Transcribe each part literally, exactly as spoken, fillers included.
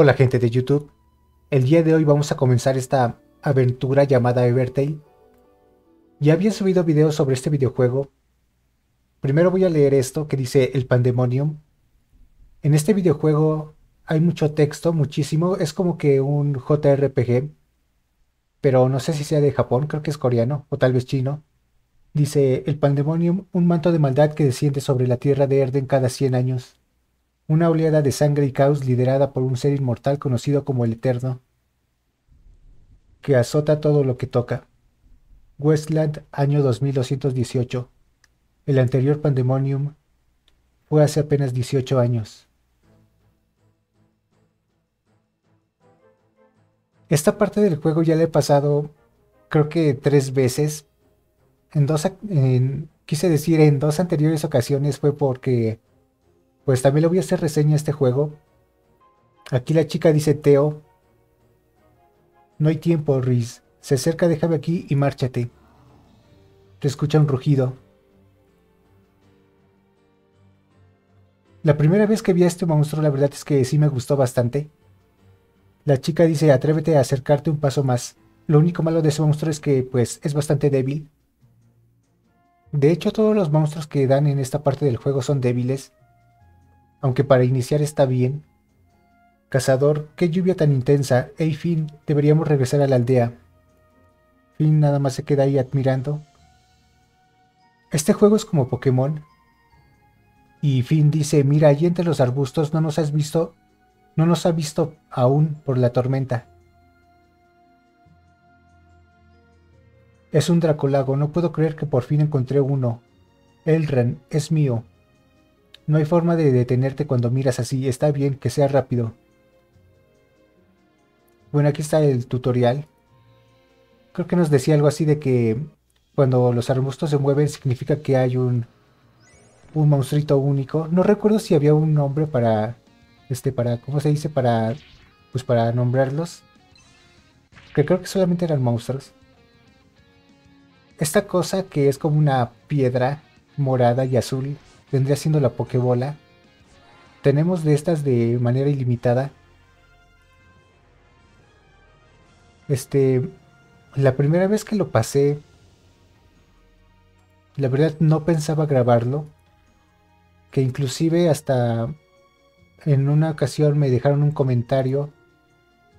Hola gente de YouTube, el día de hoy vamos a comenzar esta aventura llamada Evertale. Ya había subido videos sobre este videojuego. Primero voy a leer esto que dice el Pandemonium. En este videojuego hay mucho texto, muchísimo, es como que un J R P G, pero no sé si sea de Japón, creo que es coreano o tal vez chino. Dice el Pandemonium, un manto de maldad que desciende sobre la tierra de Erden cada cien años. Una oleada de sangre y caos liderada por un ser inmortal conocido como el Eterno, que azota todo lo que toca. Westland, año dos mil doscientos dieciocho. El anterior Pandemonium fue hace apenas dieciocho años. Esta parte del juego ya la he pasado, creo que tres veces. En dos, en, quise decir, en dos anteriores ocasiones fue porque... pues también le voy a hacer reseña a este juego. Aquí la chica dice Teo. No hay tiempo, Riz. Se acerca, déjame aquí y márchate. Te escucha un rugido. La primera vez que vi a este monstruo, la verdad es que sí me gustó bastante. La chica dice, atrévete a acercarte un paso más. Lo único malo de ese monstruo es que, pues, es bastante débil. De hecho, todos los monstruos que dan en esta parte del juego son débiles. Aunque para iniciar está bien. Cazador, qué lluvia tan intensa. Ey, Finn, deberíamos regresar a la aldea. Finn nada más se queda ahí admirando. Este juego es como Pokémon. Y Finn dice, mira, allí entre los arbustos no nos has visto, no nos ha visto aún por la tormenta. Es un Dracolago, no puedo creer que por fin encontré uno. Elren, es mío. No hay forma de detenerte cuando miras así. Está bien, que sea rápido. Bueno, aquí está el tutorial. Creo que nos decía algo así de que cuando los arbustos se mueven significa que hay un, un monstruito único. No recuerdo si había un nombre para... este, para... ¿cómo se dice? Para... pues para nombrarlos. Que creo que solamente eran monstruos. Esta cosa que es como una piedra morada y azul... vendría siendo la Pokébola. Tenemos de estas de manera ilimitada. Este, la primera vez que lo pasé, la verdad no pensaba grabarlo. Que inclusive hasta en una ocasión me dejaron un comentario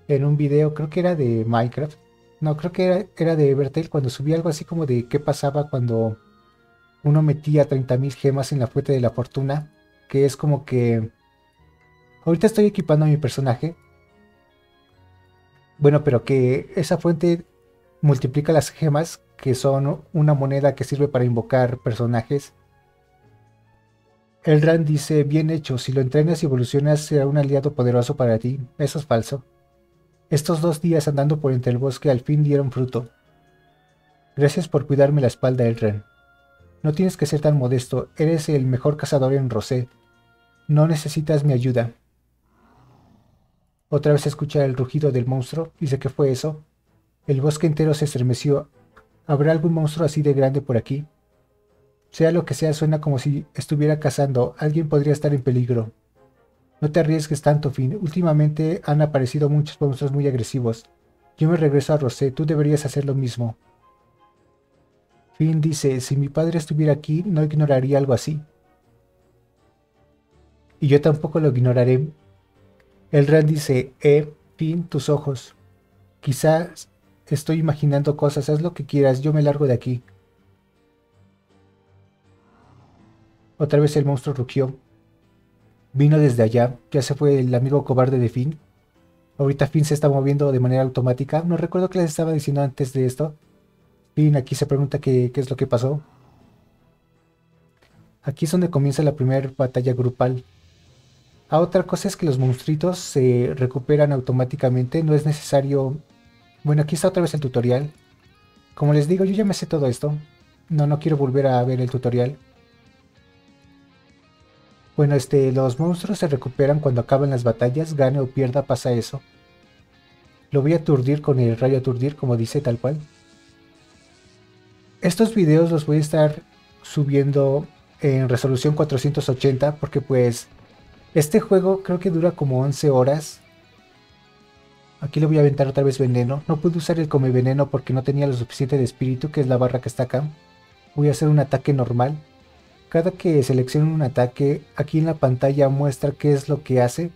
en un video, creo que era de Minecraft. No, creo que era, era de Evertale, cuando subí algo así como de qué pasaba cuando... uno metía treinta mil gemas en la fuente de la fortuna. Que es como que... ahorita estoy equipando a mi personaje. Bueno, pero que esa fuente multiplica las gemas, que son una moneda que sirve para invocar personajes. Elran dice, bien hecho, si lo entrenas y evolucionas será un aliado poderoso para ti. Eso es falso. Estos dos días andando por entre el bosque al fin dieron fruto. Gracias por cuidarme la espalda, Elran. No tienes que ser tan modesto, eres el mejor cazador en Rosé. No necesitas mi ayuda. Otra vez escucha el rugido del monstruo, dice que fue eso. El bosque entero se estremeció. ¿Habrá algún monstruo así de grande por aquí? Sea lo que sea, suena como si estuviera cazando, alguien podría estar en peligro. No te arriesgues tanto, Finn, últimamente han aparecido muchos monstruos muy agresivos. Yo me regreso a Rosé, tú deberías hacer lo mismo. Finn dice, si mi padre estuviera aquí, no ignoraría algo así. Y yo tampoco lo ignoraré. Elran dice, eh, Finn, tus ojos. Quizás estoy imaginando cosas, haz lo que quieras, yo me largo de aquí. Otra vez el monstruo rugió. Vino desde allá, ya se fue el amigo cobarde de Finn. Ahorita Finn se está moviendo de manera automática, no recuerdo qué les estaba diciendo antes de esto. Finn aquí se pregunta qué, qué es lo que pasó. Aquí es donde comienza la primera batalla grupal. Ah, otra cosa es que los monstruitos se recuperan automáticamente, no es necesario... Bueno, aquí está otra vez el tutorial. Como les digo, yo ya me sé todo esto. No, no quiero volver a ver el tutorial. Bueno, este, los monstruos se recuperan cuando acaban las batallas, gane o pierda, pasa eso. Lo voy a aturdir con el rayo aturdir, como dice tal cual. Estos videos los voy a estar subiendo en resolución cuatrocientos ochenta porque pues este juego creo que dura como once horas Aquí le voy a aventar otra vez veneno. No pude usar el come veneno porque no tenía lo suficiente de espíritu, que es la barra que está acá. Voy a hacer un ataque normal. Cada que seleccione un ataque, aquí en la pantalla muestra qué es lo que hace.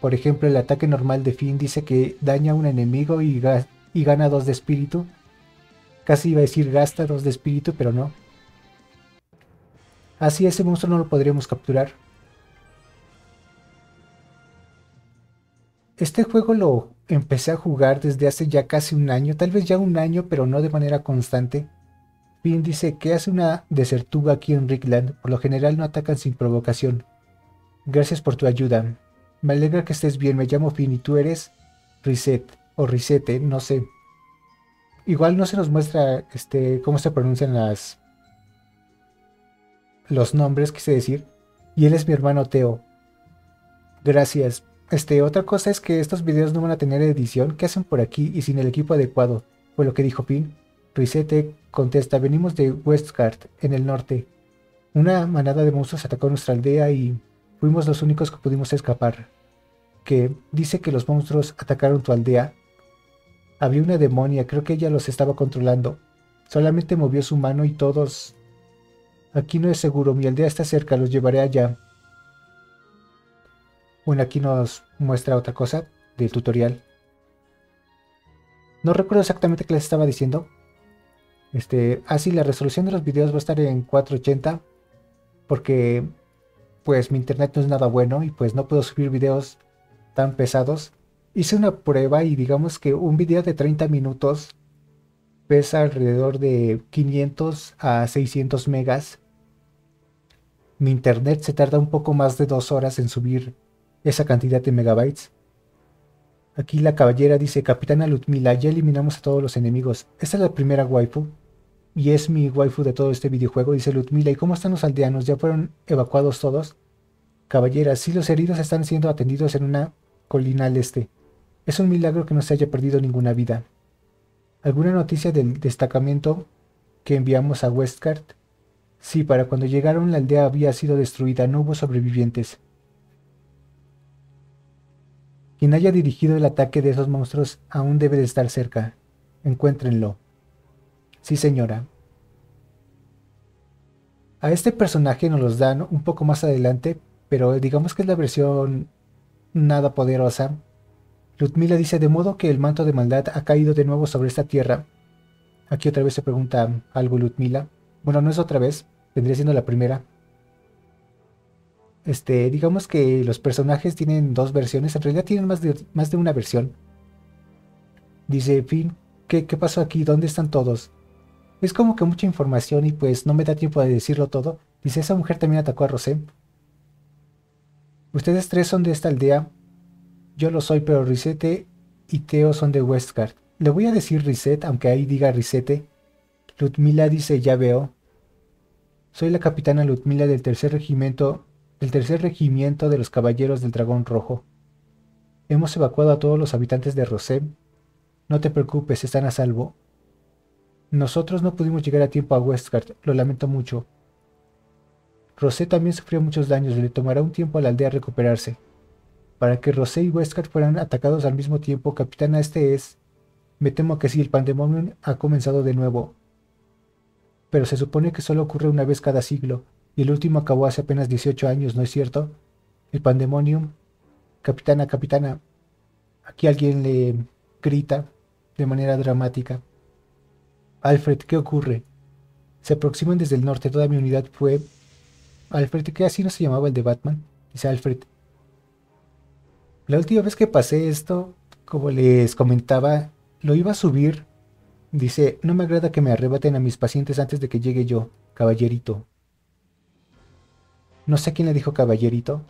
Por ejemplo, el ataque normal de Finn dice que daña a un enemigo y, ga y gana dos de espíritu. Casi iba a decir gasta dos de espíritu, pero no. Así ese monstruo no lo podríamos capturar. Este juego lo empecé a jugar desde hace ya casi un año, tal vez ya un año, pero no de manera constante. Finn dice que hace una desertuga aquí en Rickland, por lo general no atacan sin provocación. Gracias por tu ayuda. Me alegra que estés bien, me llamo Finn y tú eres Reset, o Resete, no sé. Igual no se nos muestra este, cómo se pronuncian las, los nombres, quise decir. Y él es mi hermano Teo. Gracias. Este, otra cosa es que estos videos no van a tener edición, que hacen por aquí y sin el equipo adecuado, fue lo que dijo Finn. Risete contesta, venimos de Westgard, en el norte. Una manada de monstruos atacó nuestra aldea y fuimos los únicos que pudimos escapar. Que dice que los monstruos atacaron tu aldea. Había una demonia, creo que ella los estaba controlando. Solamente movió su mano y todos... Aquí no es seguro, mi aldea está cerca, los llevaré allá. Bueno, aquí nos muestra otra cosa del tutorial. No recuerdo exactamente qué les estaba diciendo. Este, así ah, la resolución de los videos va a estar en cuatro ochenta. Porque pues mi internet no es nada bueno y pues no puedo subir videos tan pesados. Hice una prueba y digamos que un video de treinta minutos pesa alrededor de quinientos a seiscientos megas. Mi internet se tarda un poco más de dos horas en subir esa cantidad de megabytes. Aquí la caballera dice, Capitana Ludmila, ya eliminamos a todos los enemigos. Esta es la primera waifu, y es mi waifu de todo este videojuego, dice Ludmila. ¿Y cómo están los aldeanos? ¿Ya fueron evacuados todos? Caballera, sí, los heridos están siendo atendidos en una colina al este. Es un milagro que no se haya perdido ninguna vida. ¿Alguna noticia del destacamento que enviamos a Westgard? Sí, para cuando llegaron la aldea había sido destruida, no hubo sobrevivientes. Quien haya dirigido el ataque de esos monstruos aún debe de estar cerca. Encuéntrenlo. Sí, señora. A este personaje nos los dan un poco más adelante, pero digamos que es la versión nada poderosa. Ludmila dice, de modo que el manto de maldad ha caído de nuevo sobre esta tierra. Aquí otra vez se pregunta algo Ludmila. Bueno, no es otra vez, vendría siendo la primera. Este, digamos que los personajes tienen dos versiones, en realidad tienen más de, más de una versión. Dice Finn, ¿qué, ¿qué pasó aquí? ¿Dónde están todos? Es como que mucha información y pues no me da tiempo de decirlo todo. Dice, esa mujer también atacó a Rosé. Ustedes tres son de esta aldea. Yo lo soy, pero Risete y Teo son de Westgard. Le voy a decir Riset, aunque ahí diga Risete. Ludmila dice, ya veo. Soy la capitana Ludmila del tercer regimiento... El tercer regimiento de los Caballeros del Dragón Rojo. Hemos evacuado a todos los habitantes de Rosé. No te preocupes, están a salvo. Nosotros no pudimos llegar a tiempo a Westgard, lo lamento mucho. Rosé también sufrió muchos daños, le tomará un tiempo a la aldea recuperarse. Para que Rosé y Westgard fueran atacados al mismo tiempo, Capitana, este es... Me temo que sí, el Pandemonium ha comenzado de nuevo. Pero se supone que solo ocurre una vez cada siglo. Y el último acabó hace apenas dieciocho años, ¿no es cierto? El Pandemonium. Capitana, capitana. Aquí alguien le grita de manera dramática. Alfred, ¿qué ocurre? Se aproximan desde el norte, toda mi unidad fue... Alfred, ¿qué así no se llamaba el de Batman? Dice Alfred. La última vez que pasé esto, como les comentaba, lo iba a subir. Dice, no me agrada que me arrebaten a mis pacientes antes de que llegue yo, caballerito. No sé quién le dijo caballerito.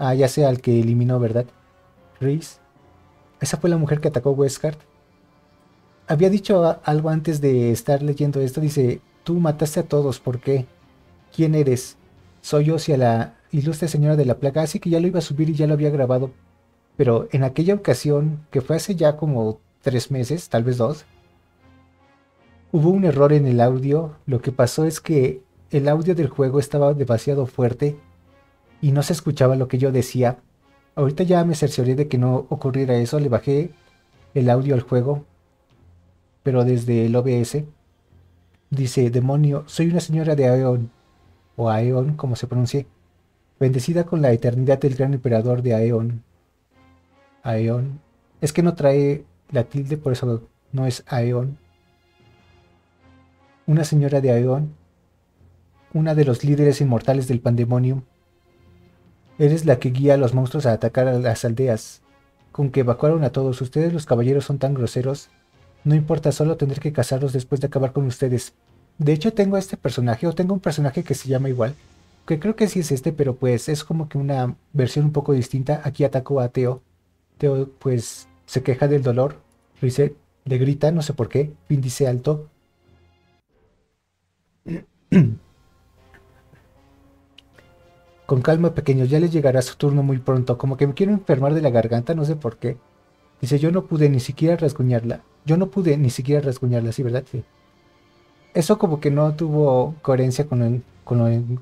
Ah, ya sé, al que eliminó, ¿verdad? Rhys. ¿Esa fue la mujer que atacó Westgard? Había dicho algo antes de estar leyendo esto. Dice, tú mataste a todos, ¿por qué? ¿Quién eres? Soy Osea, la ilustre señora de la plaga. Así que ya lo iba a subir y ya lo había grabado. Pero en aquella ocasión, que fue hace ya como tres meses, tal vez dos, hubo un error en el audio. Lo que pasó es que el audio del juego estaba demasiado fuerte y no se escuchaba lo que yo decía. Ahorita ya me cercioré de que no ocurriera eso, le bajé el audio al juego, pero desde el O B S. Dice: demonio, soy una señora de Aeon, o Aeon, como se pronuncie, bendecida con la eternidad del gran emperador de Aeon. Aeon. Es que no trae la tilde, por eso no es Aeon. Una señora de Aeon, una de los líderes inmortales del Pandemonium. Eres la que guía a los monstruos a atacar a las aldeas. Con que evacuaron a todos. Ustedes los caballeros son tan groseros. No importa, solo tendré que cazarlos después de acabar con ustedes. De hecho tengo a este personaje, o tengo un personaje que se llama igual, que creo que sí es este, pero pues es como que una versión un poco distinta. Aquí atacó a Teo. Teo pues se queja del dolor, dice, le grita, no sé por qué, índice alto. Con calma, pequeños, ya les llegará su turno muy pronto. Como que me quiero enfermar de la garganta, no sé por qué. Dice, yo no pude ni siquiera rasguñarla. Yo no pude ni siquiera rasguñarla, sí, ¿verdad? Sí. Eso como que no tuvo coherencia con el, con el,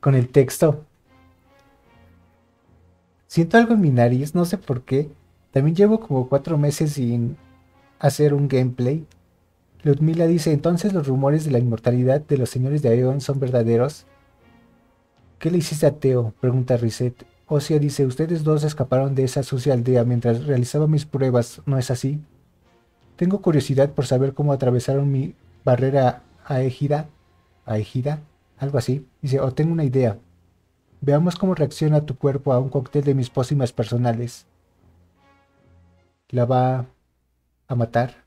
con el texto. Siento algo en mi nariz, no sé por qué. También llevo como cuatro meses sin hacer un gameplay. Ludmila dice, entonces los rumores de la inmortalidad de los señores de Aeon son verdaderos. ¿Qué le hiciste a Teo?, pregunta Reset. Osea dice, ustedes dos escaparon de esa sucia aldea mientras realizaba mis pruebas, ¿no es así? Tengo curiosidad por saber cómo atravesaron mi barrera a Egida, a Egida, algo así. Dice, o oh, tengo una idea. Veamos cómo reacciona tu cuerpo a un cóctel de mis pócimas personales. ¿La va a matar?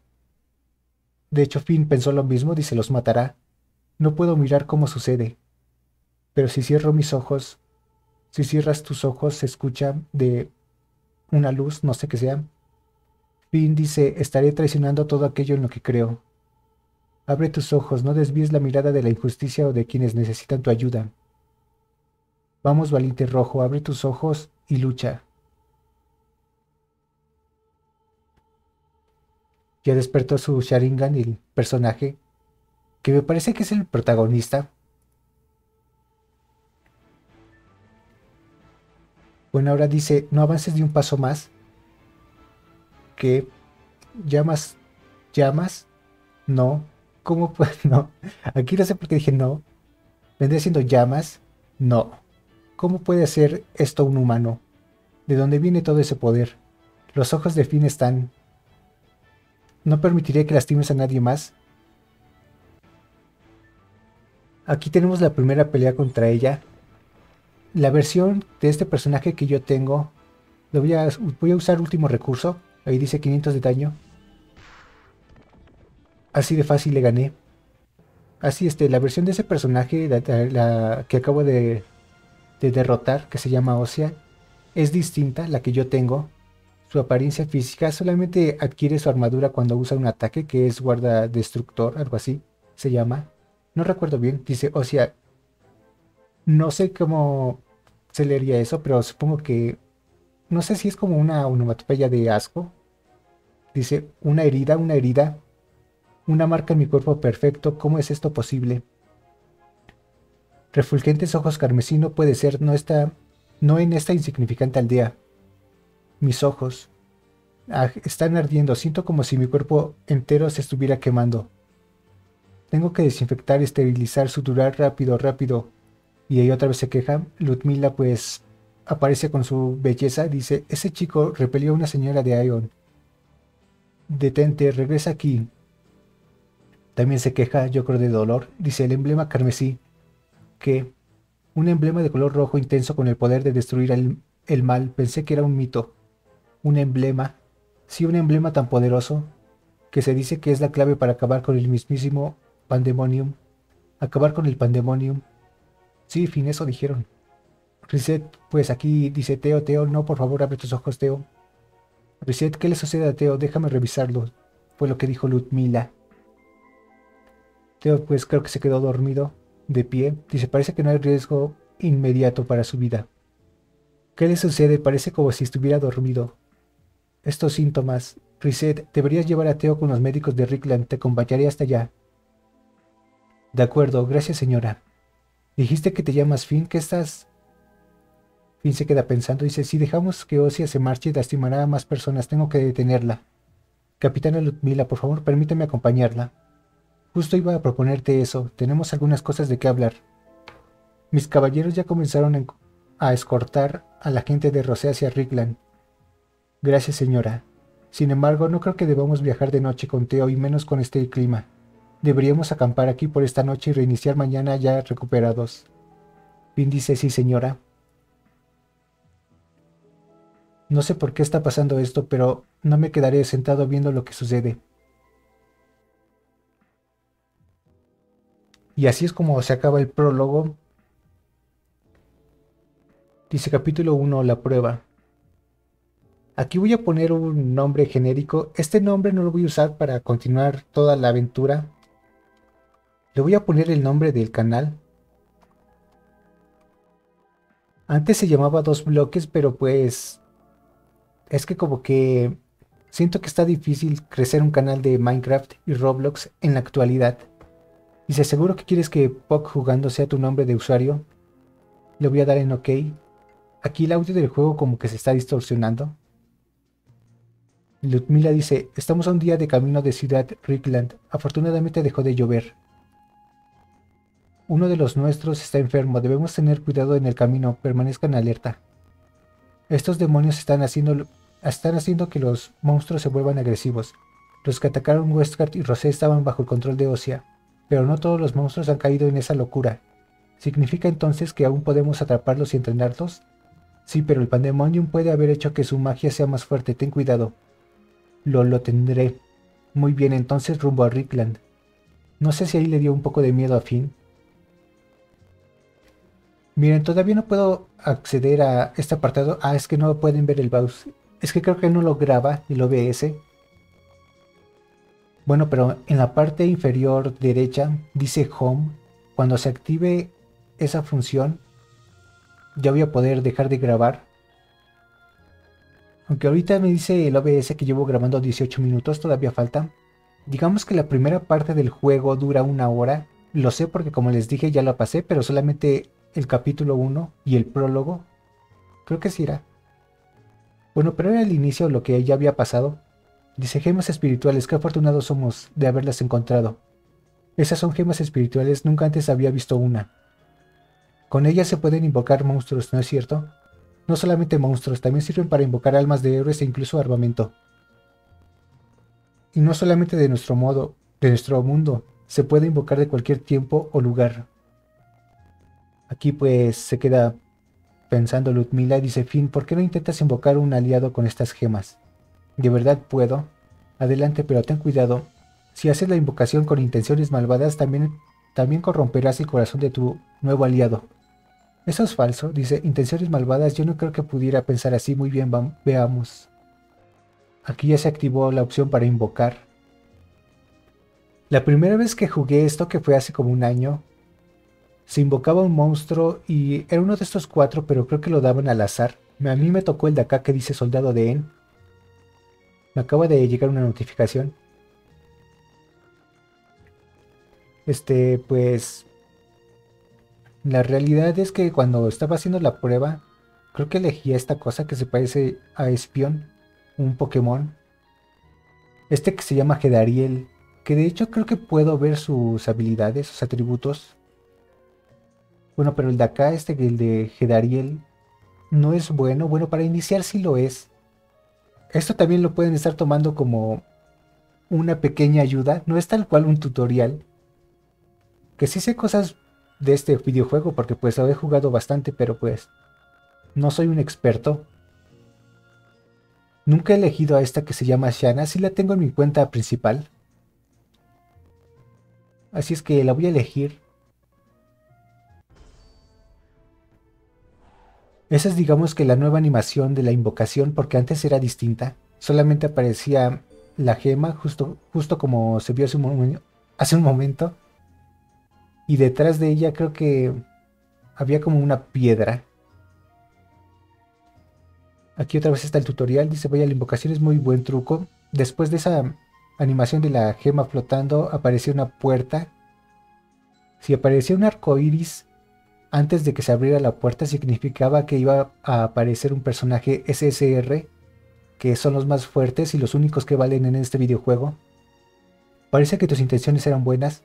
De hecho, Finn pensó lo mismo, dice, los matará. No puedo mirar cómo sucede. Pero si cierro mis ojos, si cierras tus ojos, se escucha de una luz, no sé qué sea. Finn dice, estaré traicionando todo aquello en lo que creo. Abre tus ojos, no desvíes la mirada de la injusticia o de quienes necesitan tu ayuda. Vamos, valiente rojo, abre tus ojos y lucha. Ya despertó su Sharingan, el personaje, que me parece que es el protagonista. Bueno, ahora dice, no avances de un paso más, que llamas, llamas, no, ¿cómo pues no? Aquí no sé por qué dije no, vendría siendo llamas, no. ¿Cómo puede hacer esto un humano? ¿De dónde viene todo ese poder? Los ojos de Finn están... No permitiré que lastimes a nadie más. Aquí tenemos la primera pelea contra ella. La versión de este personaje que yo tengo, lo voy a, voy a usar último recurso, ahí dice quinientos de daño. Así de fácil le gané. Así este, la versión de ese personaje, la, la, la que acabo de, de derrotar, que se llama Osea, es distinta, la que yo tengo. Su apariencia física solamente adquiere su armadura cuando usa un ataque que es guarda destructor, algo así se llama. No recuerdo bien, dice Osea, no sé cómo... se leería eso, pero supongo que... no sé si es como una onomatopeya de asco. Dice, una herida, una herida. Una marca en mi cuerpo perfecto. ¿Cómo es esto posible? Refulgentes ojos carmesí, no puede ser. No está... no en esta insignificante aldea. Mis ojos... ah, están ardiendo. Siento como si mi cuerpo entero se estuviera quemando. Tengo que desinfectar, esterilizar, suturar rápido, rápido. Y ahí otra vez se queja. Ludmila pues aparece con su belleza. Dice, ese chico repelió a una señora de Aeon. Detente, regresa aquí. También se queja, yo creo de dolor. Dice, el emblema carmesí. ¿Qué? Un emblema de color rojo intenso con el poder de destruir el, el mal. Pensé que era un mito. Un emblema. Sí, un emblema tan poderoso que se dice que es la clave para acabar con el mismísimo Pandemonium. Acabar con el Pandemonium. Sí, Finn, eso dijeron. Reset, pues aquí dice Teo, Teo, no, por favor, abre tus ojos, Teo. Reset, ¿qué le sucede a Teo? Déjame revisarlo. Fue lo que dijo Ludmila. Teo, pues creo que se quedó dormido, de pie. Dice, parece que no hay riesgo inmediato para su vida. ¿Qué le sucede? Parece como si estuviera dormido. Estos síntomas. Reset, deberías llevar a Teo con los médicos de Rickland. Te acompañaré hasta allá. De acuerdo, gracias, señora. Dijiste que te llamas Finn, ¿qué estás? Finn se queda pensando, dice, si dejamos que Osea se marche, lastimará a más personas, tengo que detenerla. Capitana Ludmila, por favor, permíteme acompañarla. Justo iba a proponerte eso, tenemos algunas cosas de qué hablar. Mis caballeros ya comenzaron a escortar a la gente de Rosé hacia Rickland. Gracias, señora. Sin embargo, no creo que debamos viajar de noche con Teo y menos con este clima. Deberíamos acampar aquí por esta noche y reiniciar mañana ya recuperados. Finn dice, sí, señora. No sé por qué está pasando esto, pero no me quedaré sentado viendo lo que sucede. Y así es como se acaba el prólogo. Dice capítulo uno, la prueba. Aquí voy a poner un nombre genérico. Este nombre no lo voy a usar para continuar toda la aventura. Le voy a poner el nombre del canal. Antes se llamaba Dos Bloques, pero pues... es que como que... siento que está difícil crecer un canal de Minecraft y Roblox en la actualidad. Dice, ¿seguro que quieres que P O C Jugando sea tu nombre de usuario? Le voy a dar en OK. Aquí el audio del juego como que se está distorsionando. Ludmila dice, estamos a un día de camino de Ciudad Rickland. Afortunadamente dejó de llover. Uno de los nuestros está enfermo. Debemos tener cuidado en el camino. Permanezcan alerta. Estos demonios están haciendo, están haciendo que los monstruos se vuelvan agresivos. Los que atacaron Westgard y Rosé estaban bajo el control de Osea. Pero no todos los monstruos han caído en esa locura. ¿Significa entonces que aún podemos atraparlos y entrenarlos? Sí, pero el Pandemonium puede haber hecho que su magia sea más fuerte, ten cuidado. Lo, lo tendré. Muy bien, entonces rumbo a Rickland. No sé si ahí le dio un poco de miedo a Finn. Miren, todavía no puedo acceder a este apartado. Ah, es que no pueden ver el mouse. Es que creo que no lo graba el O B S. Bueno, pero en la parte inferior derecha dice Home. Cuando se active esa función, ya voy a poder dejar de grabar. Aunque ahorita me dice el O B S que llevo grabando dieciocho minutos, todavía falta. Digamos que la primera parte del juego dura una hora. Lo sé porque como les dije ya la pasé, pero solamente el capítulo uno y el prólogo. Creo que sí era. Bueno, pero era el inicio, lo que ya había pasado. Dice, gemas espirituales, qué afortunados somos de haberlas encontrado. Esas son gemas espirituales, nunca antes había visto una. Con ellas se pueden invocar monstruos, ¿no es cierto? No solamente monstruos, también sirven para invocar almas de héroes e incluso armamento. Y no solamente de nuestro modo, de nuestro mundo, se puede invocar de cualquier tiempo o lugar. Aquí pues se queda pensando Ludmila y dice, Finn, ¿por qué no intentas invocar un aliado con estas gemas? ¿De verdad puedo? Adelante, pero ten cuidado. Si haces la invocación con intenciones malvadas, también, también corromperás el corazón de tu nuevo aliado. Eso es falso, dice, intenciones malvadas, yo no creo que pudiera pensar así, muy bien, veamos. Aquí ya se activó la opción para invocar. La primera vez que jugué esto, que fue hace como un año, se invocaba un monstruo y era uno de estos cuatro, pero creo que lo daban al azar. A mí me tocó el de acá que dice Soldado de En. Me acaba de llegar una notificación. Este, pues, la realidad es que cuando estaba haciendo la prueba, creo que elegí esta cosa que se parece a Espion, un Pokémon. Este que se llama Jedariel, que de hecho creo que puedo ver sus habilidades, sus atributos. Bueno, pero el de acá, este, el de Jedariel, no es bueno. Bueno, para iniciar sí lo es. Esto también lo pueden estar tomando como una pequeña ayuda, no es tal cual un tutorial. Que sí sé cosas de este videojuego porque pues lo he jugado bastante, pero pues no soy un experto. Nunca he elegido a esta que se llama Shana, sí la tengo en mi cuenta principal. Así es que la voy a elegir. Esa es digamos que la nueva animación de la invocación porque antes era distinta. Solamente aparecía la gema justo, justo como se vio hace un, hace un momento. Y detrás de ella creo que había como una piedra. Aquí otra vez está el tutorial. Dice, vaya, la invocación es muy buen truco. Después de esa animación de la gema flotando, apareció una puerta. Si aparecía un arco iris, antes de que se abriera la puerta significaba que iba a aparecer un personaje S S R, que son los más fuertes y los únicos que valen en este videojuego. Parece que tus intenciones eran buenas.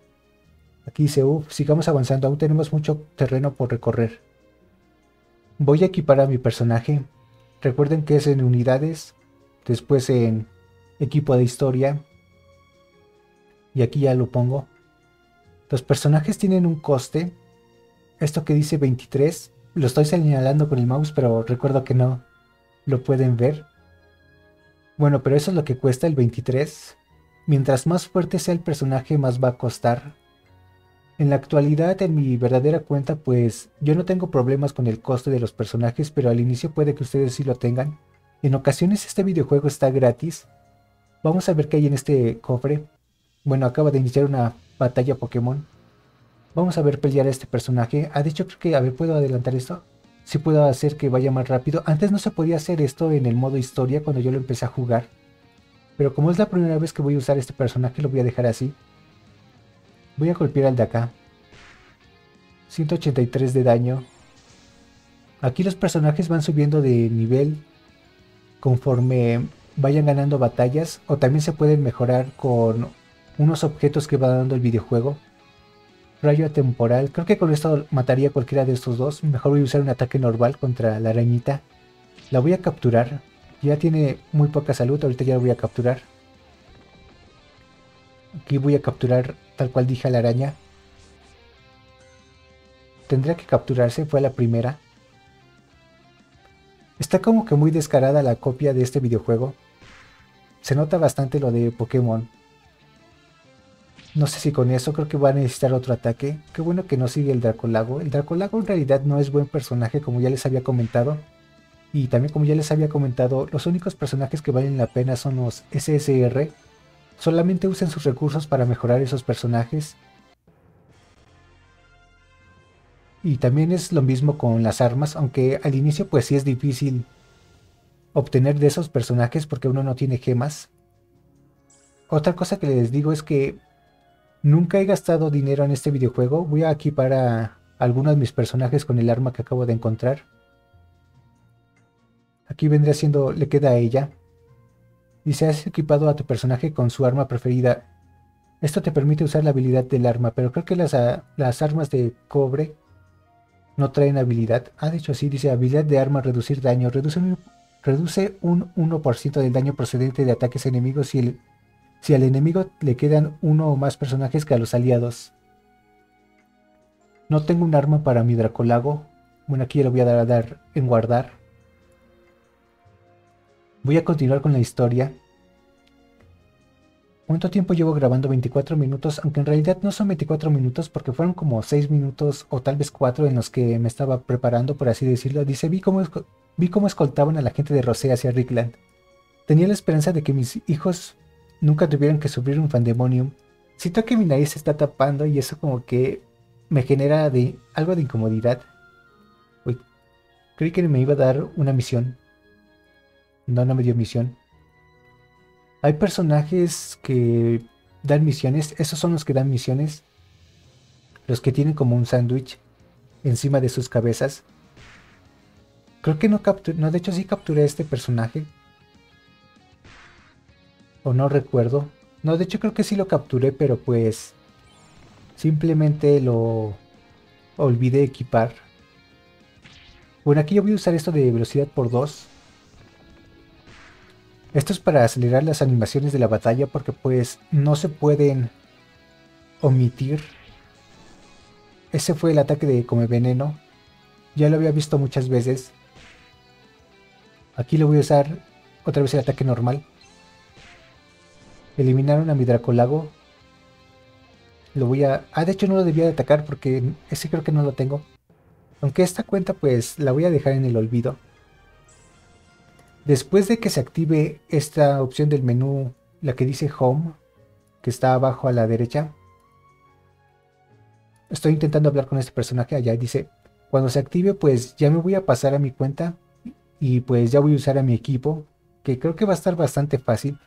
Aquí dice, uff, sigamos avanzando, aún tenemos mucho terreno por recorrer. Voy a equipar a mi personaje. Recuerden que es en unidades, después en equipo de historia. Y aquí ya lo pongo. Los personajes tienen un coste. Esto que dice veintitrés, lo estoy señalando con el mouse, pero recuerdo que no lo pueden ver. Bueno, pero eso es lo que cuesta el veintitrés. Mientras más fuerte sea el personaje, más va a costar. En la actualidad, en mi verdadera cuenta, pues yo no tengo problemas con el coste de los personajes, pero al inicio puede que ustedes sí lo tengan. En ocasiones este videojuego está gratis. Vamos a ver qué hay en este cofre. Bueno, acaba de iniciar una batalla Pokémon. Vamos a ver pelear a este personaje. Ah, de hecho creo que, a ver, ¿puedo adelantar esto? Sí puedo hacer que vaya más rápido. Antes no se podía hacer esto en el modo historia cuando yo lo empecé a jugar. Pero como es la primera vez que voy a usar este personaje, lo voy a dejar así. Voy a golpear al de acá. ciento ochenta y tres de daño. Aquí los personajes van subiendo de nivel conforme vayan ganando batallas. O también se pueden mejorar con unos objetos que va dando el videojuego. Rayo temporal, creo que con esto mataría a cualquiera de estos dos. Mejor voy a usar un ataque normal contra la arañita. La voy a capturar. Ya tiene muy poca salud, ahorita ya la voy a capturar. Aquí voy a capturar, tal cual dije, a la araña. Tendría que capturarse, fue la primera. Está como que muy descarada la copia de este videojuego. Se nota bastante lo de Pokémon. No sé si con eso, creo que va a necesitar otro ataque. Qué bueno que no sigue el Dracolago. El Dracolago en realidad no es buen personaje, como ya les había comentado. Y también, como ya les había comentado, los únicos personajes que valen la pena son los S S R. Solamente usen sus recursos para mejorar esos personajes. Y también es lo mismo con las armas, aunque al inicio pues sí es difícil obtener de esos personajes porque uno no tiene gemas. Otra cosa que les digo es que nunca he gastado dinero en este videojuego. Voy a equipar a algunos de mis personajes con el arma que acabo de encontrar. Aquí vendría siendo, le queda a ella. Y se has equipado a tu personaje con su arma preferida. Esto te permite usar la habilidad del arma, pero creo que las, a, las armas de cobre no traen habilidad. Ah, de hecho sí, dice habilidad de arma, reducir daño. Reduce un, reduce un uno por ciento del daño procedente de ataques enemigos si el... Si al enemigo le quedan uno o más personajes que a los aliados. No tengo un arma para mi Dracolago. Bueno, aquí ya lo voy a dar, a dar en guardar. Voy a continuar con la historia. ¿Cuánto tiempo llevo grabando? veinticuatro minutos. Aunque en realidad no son veinticuatro minutos, porque fueron como seis minutos o tal vez cuatro en los que me estaba preparando, por así decirlo. Dice, vi cómo, vi cómo escoltaban a la gente de Rosé hacia Rickland. Tenía la esperanza de que mis hijos nunca tuvieron que sufrir un Pandemonium. Siento que mi nariz se está tapando y eso como que me genera de, algo de incomodidad. Uy, creí que me iba a dar una misión. No, no me dio misión. Hay personajes que dan misiones. Esos son los que dan misiones. Los que tienen como un sándwich encima de sus cabezas. Creo que no capturé. No, de hecho sí capturé a este personaje. O no recuerdo. No, de hecho creo que sí lo capturé, pero pues simplemente lo olvidé equipar. Bueno, aquí yo voy a usar esto de velocidad por dos. Esto es para acelerar las animaciones de la batalla porque pues no se pueden omitir. Ese fue el ataque de Come Veneno. Ya lo había visto muchas veces. Aquí lo voy a usar otra vez el ataque normal. Eliminaron a mi Dracolago. Lo voy a... Ah, de hecho no lo debía de atacar porque ese creo que no lo tengo. Aunque esta cuenta pues la voy a dejar en el olvido. Después de que se active esta opción del menú, la que dice Home, que está abajo a la derecha. Estoy intentando hablar con este personaje allá. Dice, cuando se active pues ya me voy a pasar a mi cuenta. Y pues ya voy a usar a mi equipo, que creo que va a estar bastante fácil.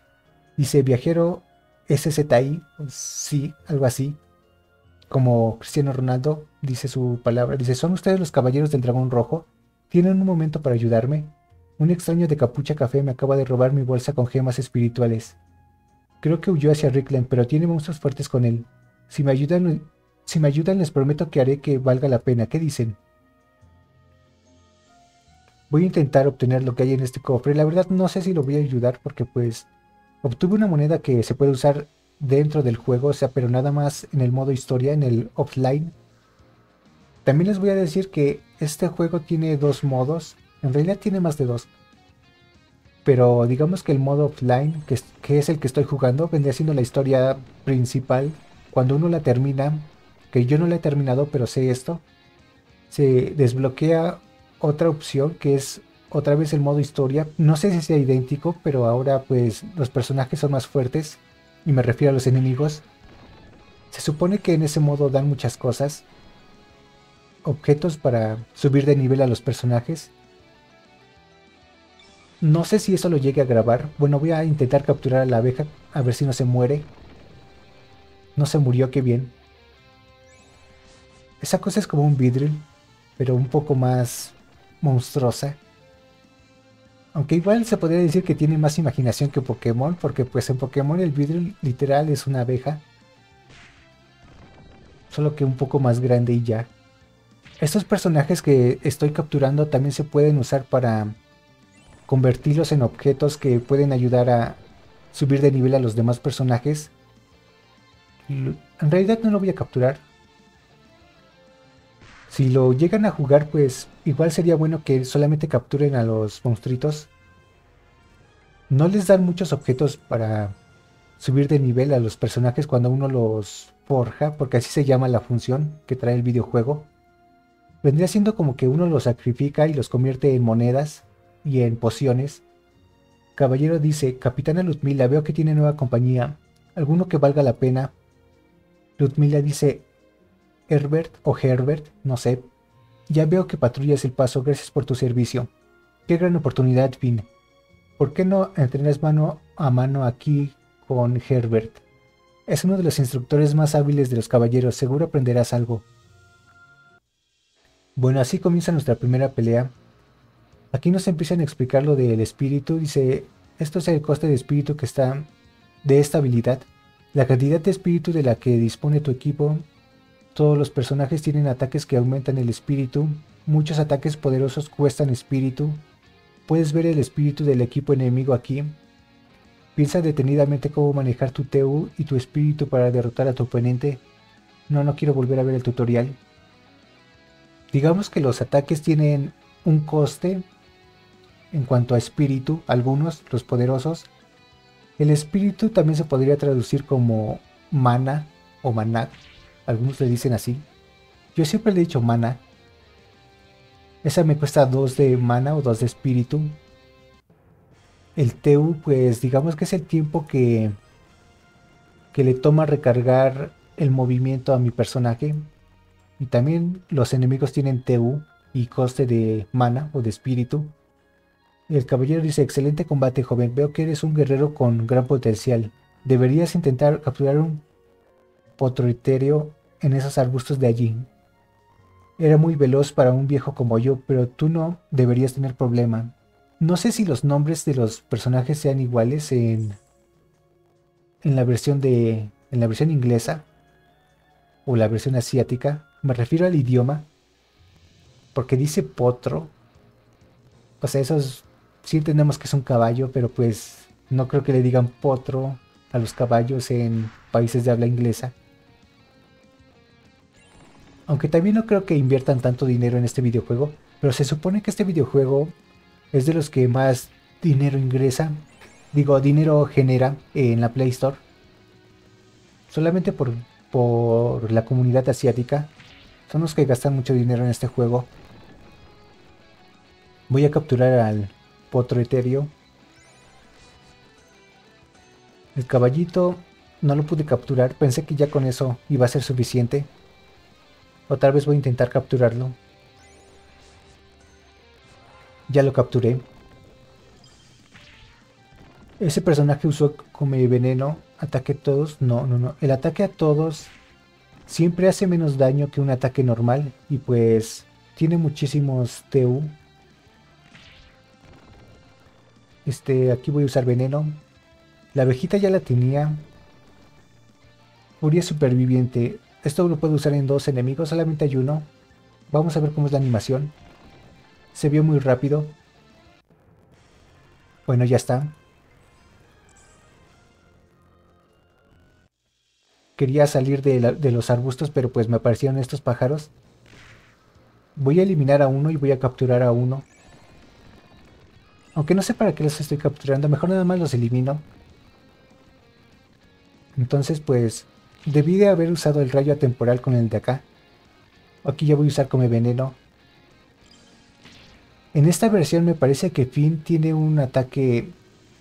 Dice viajero S Z I, sí, algo así, como Cristiano Ronaldo, dice su palabra, dice: ¿Son ustedes los Caballeros del Dragón Rojo? ¿Tienen un momento para ayudarme? Un extraño de capucha café me acaba de robar mi bolsa con gemas espirituales. Creo que huyó hacia Rickland, pero tiene monstruos fuertes con él. Si me ayudan, si me ayudan les prometo que haré que valga la pena. ¿Qué dicen? Voy a intentar obtener lo que hay en este cofre. La verdad no sé si lo voy a ayudar porque pues obtuve una moneda que se puede usar dentro del juego, o sea, pero nada más en el modo historia, en el offline. También les voy a decir que este juego tiene dos modos. En realidad tiene más de dos. Pero digamos que el modo offline, que es, que es el que estoy jugando, vendría siendo la historia principal. Cuando uno la termina, que yo no la he terminado, pero sé esto, se desbloquea otra opción que es otra vez el modo historia. No sé si sea idéntico, pero ahora pues los personajes son más fuertes. Y me refiero a los enemigos. Se supone que en ese modo dan muchas cosas. Objetos para subir de nivel a los personajes. No sé si eso lo llegue a grabar. Bueno, voy a intentar capturar a la abeja. A ver si no se muere. No se murió, qué bien. Esa cosa es como un Beedrill, pero un poco más monstruosa. Aunque igual se podría decir que tiene más imaginación que Pokémon, porque pues en Pokémon el Beedrill literal es una abeja. Solo que un poco más grande y ya. Estos personajes que estoy capturando también se pueden usar para convertirlos en objetos que pueden ayudar a subir de nivel a los demás personajes. En realidad no lo voy a capturar. Si lo llegan a jugar, pues igual sería bueno que solamente capturen a los monstruitos. No les dan muchos objetos para subir de nivel a los personajes cuando uno los forja, porque así se llama la función que trae el videojuego. Vendría siendo como que uno los sacrifica y los convierte en monedas y en pociones. Caballero dice: Capitana Ludmila, veo que tiene nueva compañía. ¿Alguno que valga la pena? Ludmila dice: Herbert o Herbert, no sé. Ya veo que patrullas el paso, gracias por tu servicio. Qué gran oportunidad, Finn. ¿Por qué no entrenas mano a mano aquí con Herbert? Es uno de los instructores más hábiles de los caballeros, seguro aprenderás algo. Bueno, así comienza nuestra primera pelea. Aquí nos empiezan a explicar lo del espíritu. Dice: esto es el coste de espíritu que está de esta habilidad. La cantidad de espíritu de la que dispone tu equipo. Todos los personajes tienen ataques que aumentan el espíritu. Muchos ataques poderosos cuestan espíritu. Puedes ver el espíritu del equipo enemigo aquí. Piensa detenidamente cómo manejar tu Teu y tu espíritu para derrotar a tu oponente. No, no quiero volver a ver el tutorial. Digamos que los ataques tienen un coste en cuanto a espíritu. Algunos, los poderosos. El espíritu también se podría traducir como mana o maná. Algunos le dicen así. Yo siempre le he dicho mana. Esa me cuesta dos de mana o dos de espíritu. El Teu, pues digamos que es el tiempo que, que le toma recargar el movimiento a mi personaje. Y también los enemigos tienen Teu y coste de mana o de espíritu. El caballero dice: excelente combate, joven. Veo que eres un guerrero con gran potencial. Deberías intentar capturar un potroitero en esos arbustos de allí. Era muy veloz para un viejo como yo, pero tú no deberías tener problema. No sé si los nombres de los personajes sean iguales en, en la versión de en la versión inglesa o la versión asiática. Me refiero al idioma, porque dice potro. O sea, esos sí entendemos que es un caballo, pero pues no creo que le digan potro a los caballos en países de habla inglesa. Aunque también no creo que inviertan tanto dinero en este videojuego, pero se supone que este videojuego es de los que más dinero ingresa, digo, dinero genera en la Play Store, solamente por, por la comunidad asiática. Son los que gastan mucho dinero en este juego. Voy a capturar al potro etéreo. El caballito no lo pude capturar, pensé que ya con eso iba a ser suficiente. O tal vez voy a intentar capturarlo. Ya lo capturé. Ese personaje usó Come Veneno. ¿Ataque a todos? No, no, no. El ataque a todos siempre hace menos daño que un ataque normal y pues tiene muchísimos Teu. Este, aquí voy a usar veneno. La abejita ya la tenía. Uria superviviente. Esto lo puedo usar en dos enemigos, solamente hay uno. Vamos a ver cómo es la animación. Se vio muy rápido. Bueno, ya está. Quería salir de, la, de los arbustos, pero pues me aparecieron estos pájaros. Voy a eliminar a uno y voy a capturar a uno. Aunque no sé para qué los estoy capturando, mejor nada más los elimino. Entonces pues, debí de haber usado el rayo temporal con el de acá. Aquí ya voy a usar Come Veneno. En esta versión me parece que Finn tiene un ataque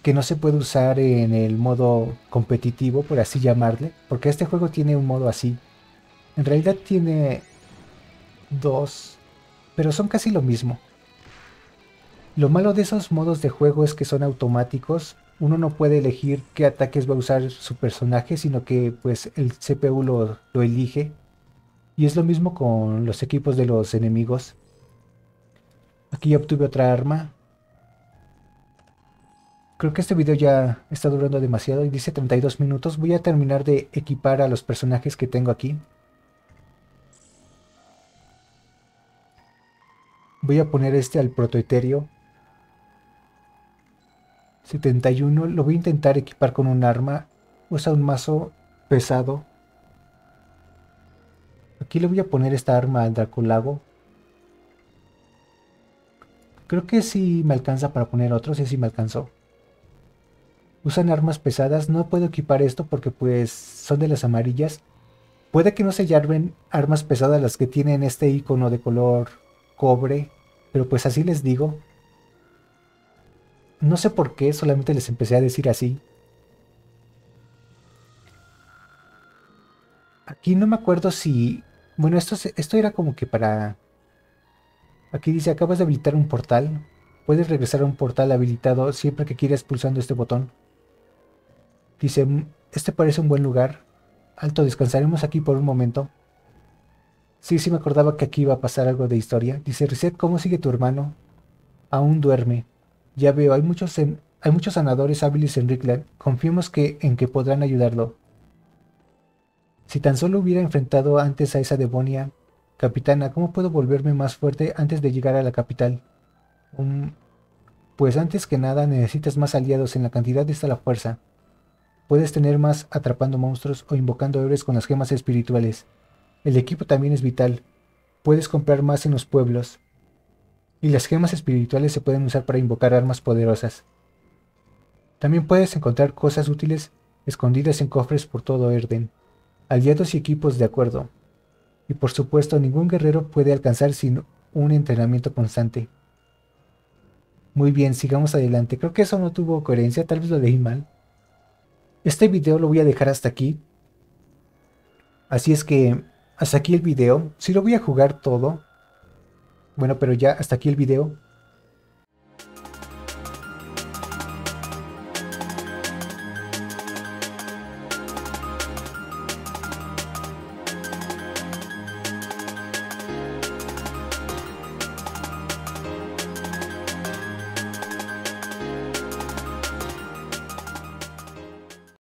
que no se puede usar en el modo competitivo, por así llamarle, porque este juego tiene un modo así. En realidad tiene dos, pero son casi lo mismo. Lo malo de esos modos de juego es que son automáticos. Uno no puede elegir qué ataques va a usar su personaje, sino que pues el C P U lo, lo elige. Y es lo mismo con los equipos de los enemigos. Aquí ya obtuve otra arma. Creo que este video ya está durando demasiado y dice treinta y dos minutos. Voy a terminar de equipar a los personajes que tengo aquí. Voy a poner este al protoetéreo. setenta y uno. Lo voy a intentar equipar con un arma. Usa un mazo pesado. Aquí le voy a poner esta arma al Dracolago. Creo que sí me alcanza para poner otro. Sí, sí me alcanzó. Usan armas pesadas. No puedo equipar esto porque pues son de las amarillas. Puede que no se llamen armas pesadas las que tienen este icono de color cobre. Pero pues así les digo. No sé por qué, solamente les empecé a decir así. Aquí no me acuerdo si... Bueno, esto, esto era como que para... Aquí dice, acabas de habilitar un portal. Puedes regresar a un portal habilitado siempre que quieras pulsando este botón. Dice, este parece un buen lugar. Alto, descansaremos aquí por un momento. Sí, sí me acordaba que aquí iba a pasar algo de historia. Dice, Reset, ¿cómo sigue tu hermano? Aún duerme. Ya veo, hay muchos, en, hay muchos sanadores hábiles en Rickland. Confiemos que, en que podrán ayudarlo. Si tan solo hubiera enfrentado antes a esa demonia. Capitana, ¿cómo puedo volverme más fuerte antes de llegar a la capital? Um, pues antes que nada necesitas más aliados. En la cantidad está la fuerza. Puedes tener más atrapando monstruos o invocando héroes con las gemas espirituales. El equipo también es vital. Puedes comprar más en los pueblos. Y las gemas espirituales se pueden usar para invocar armas poderosas. También puedes encontrar cosas útiles escondidas en cofres por todo Erden. Aliados y equipos de acuerdo. Y por supuesto, ningún guerrero puede alcanzar sin un entrenamiento constante. Muy bien, sigamos adelante. Creo que eso no tuvo coherencia, tal vez lo leí mal. Este video lo voy a dejar hasta aquí. Así es que, hasta aquí el video. Sí lo voy a jugar todo. Bueno, pero ya hasta aquí el video.